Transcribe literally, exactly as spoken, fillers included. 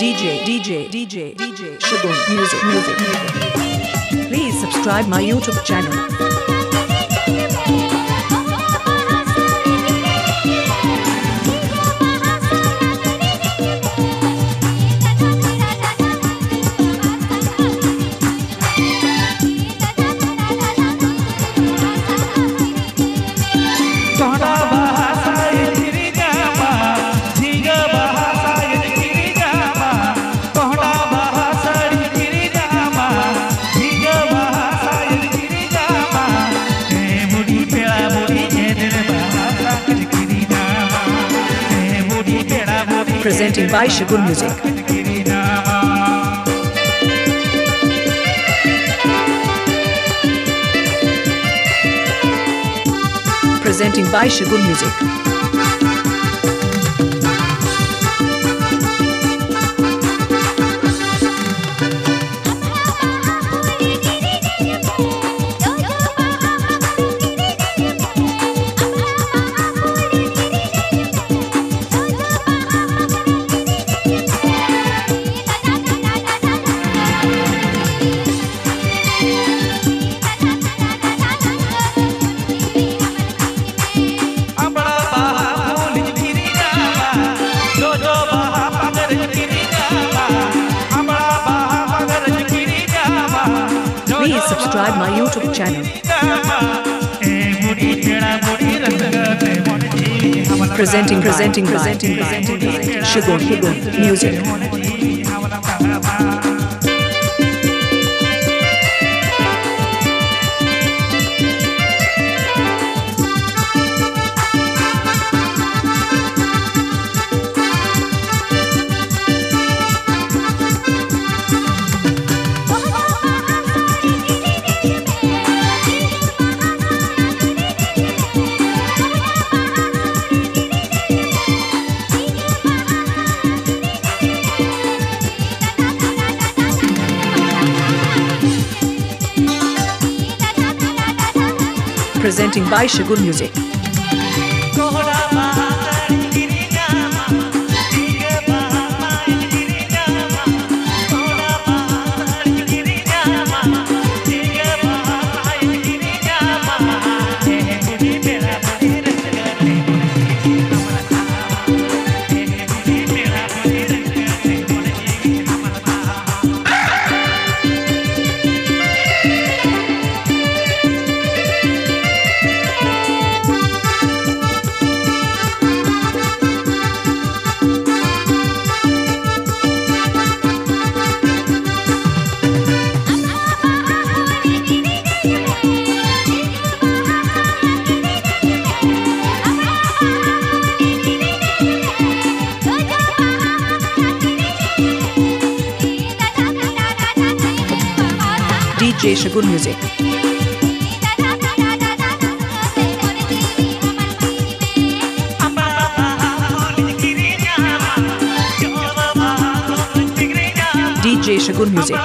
DJ, DJ, DJ, DJ, Sagun Music, Music, Music. Please subscribe my YouTube channel. Presented by Sagun Music. Presenting by Sagun Music. Please subscribe my YouTube channel. Presenting, presenting, presenting, presenting, presenting. Sagun Music. Presenting by Sagun Music. D J Sagun Music. D J Sagun Music.